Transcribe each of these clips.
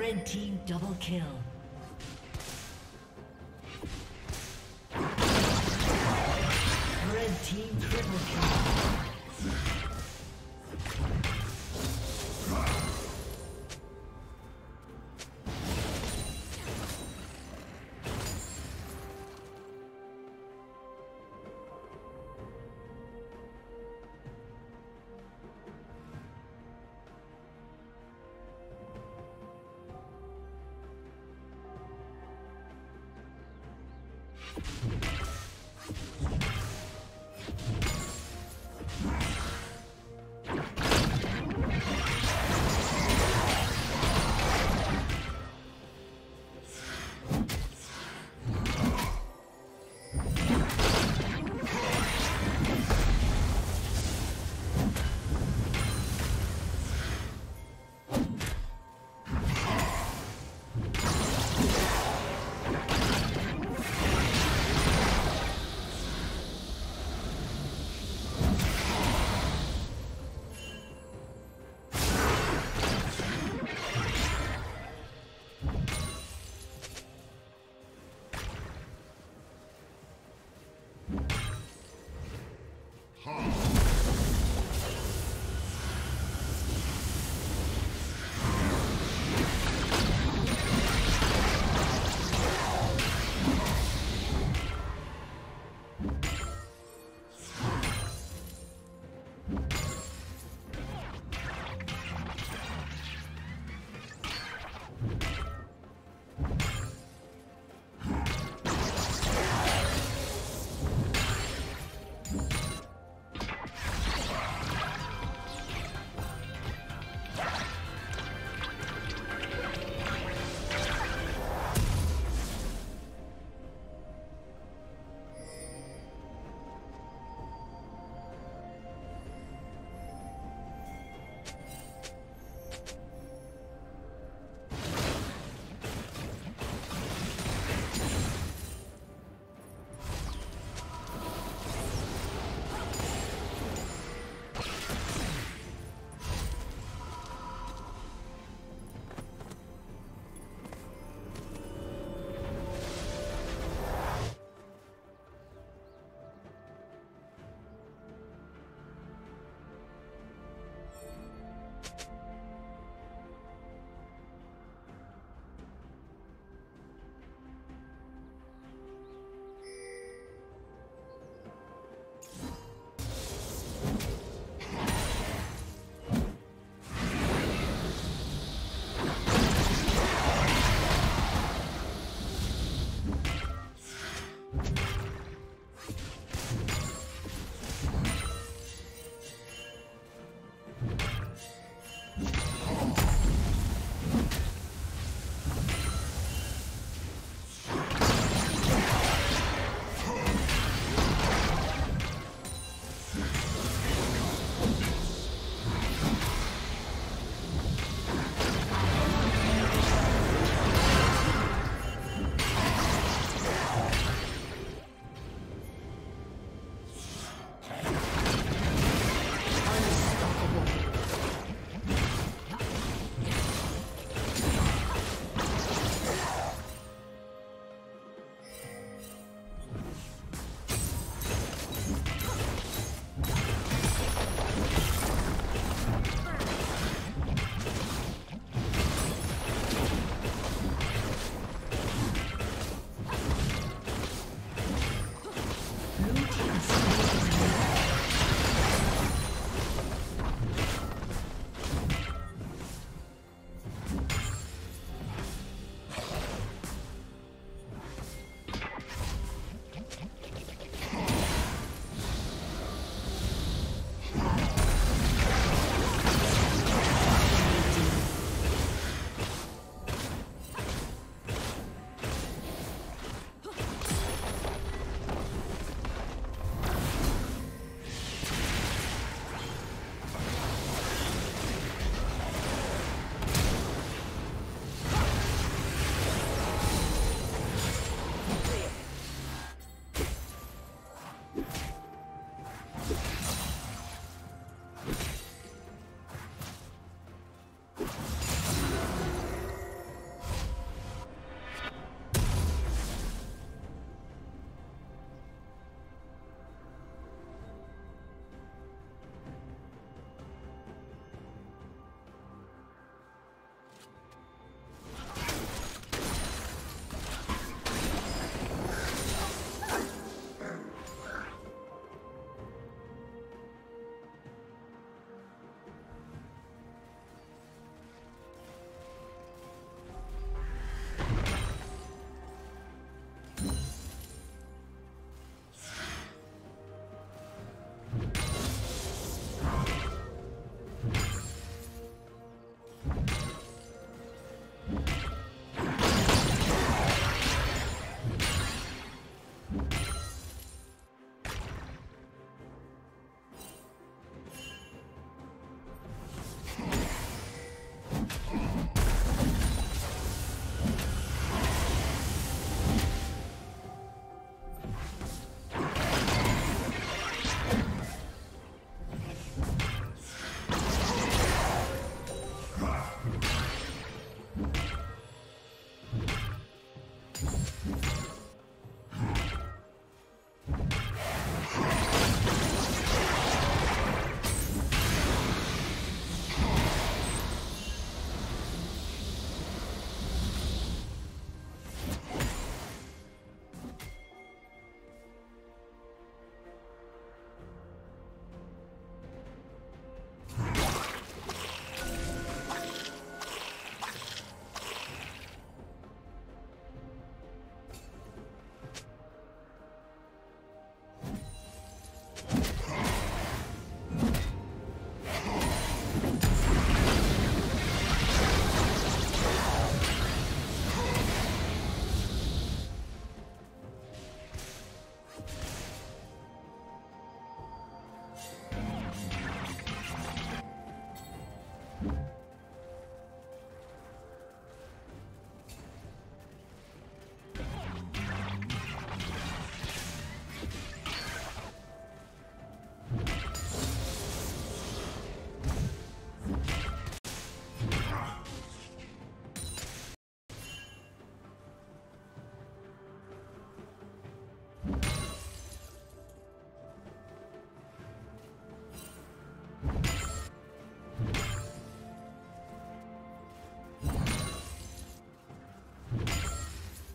Red team double kill. Red team triple kill.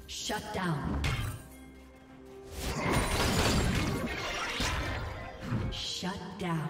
Shut down. Shut down.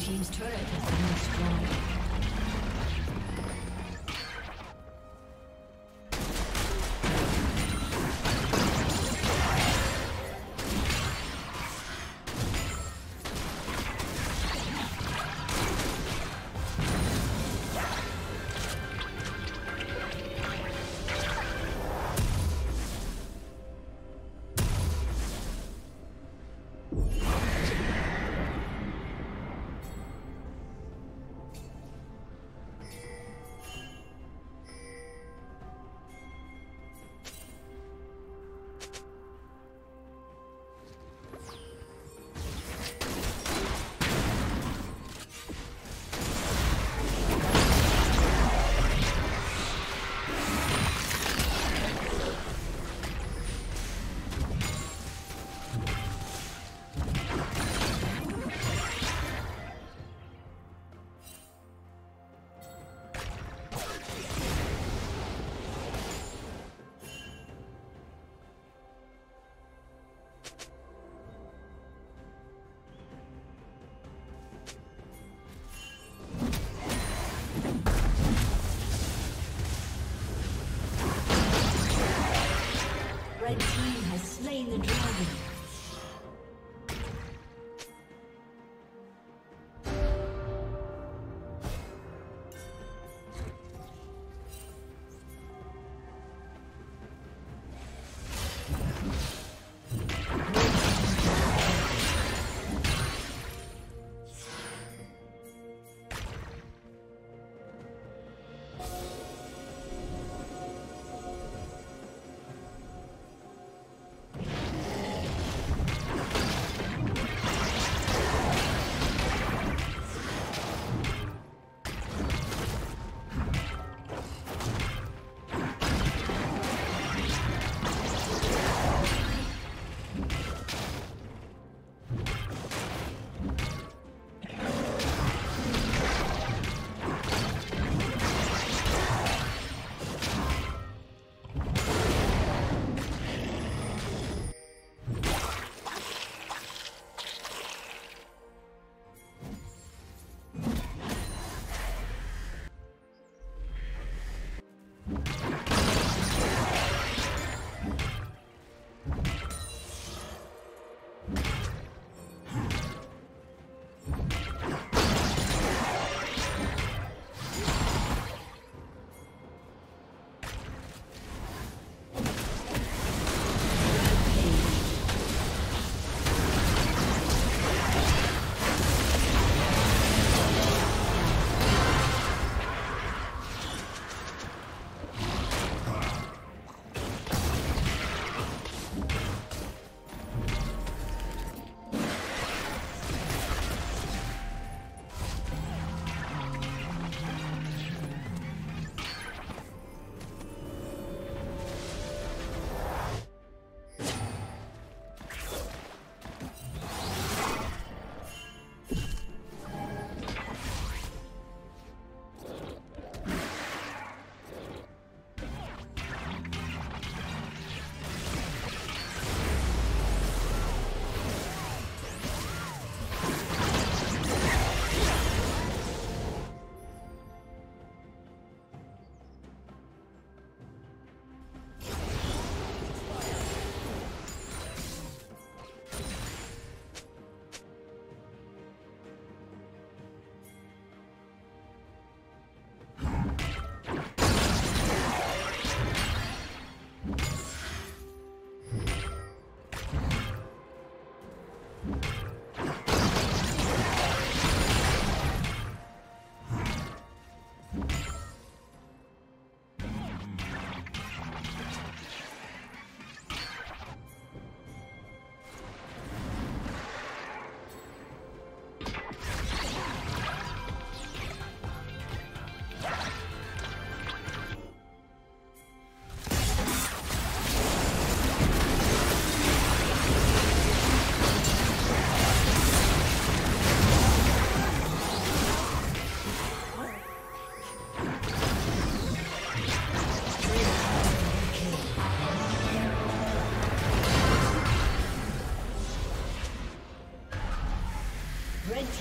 Team's turret has been destroyed.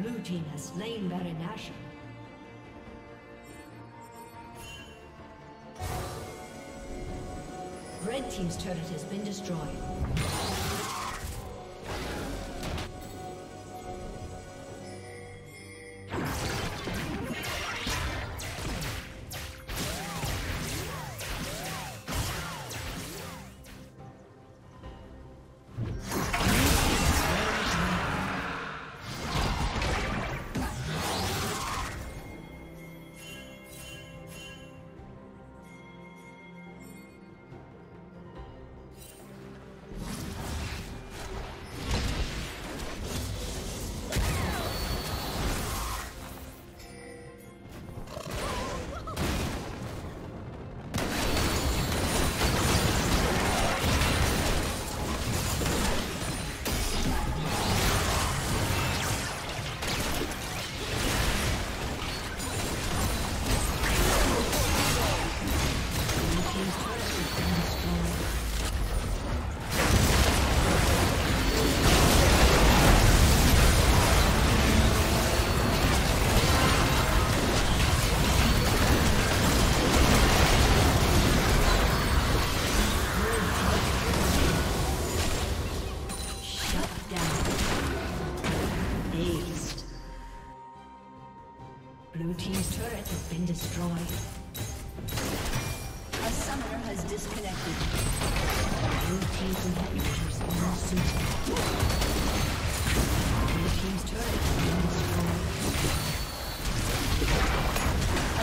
Blue team has slain Baron Nashor. Red team's turret has been destroyed. been destroyed. A summoner has disconnected. Blue team's inhibitors are not suitable. Blue team's turret has been destroyed.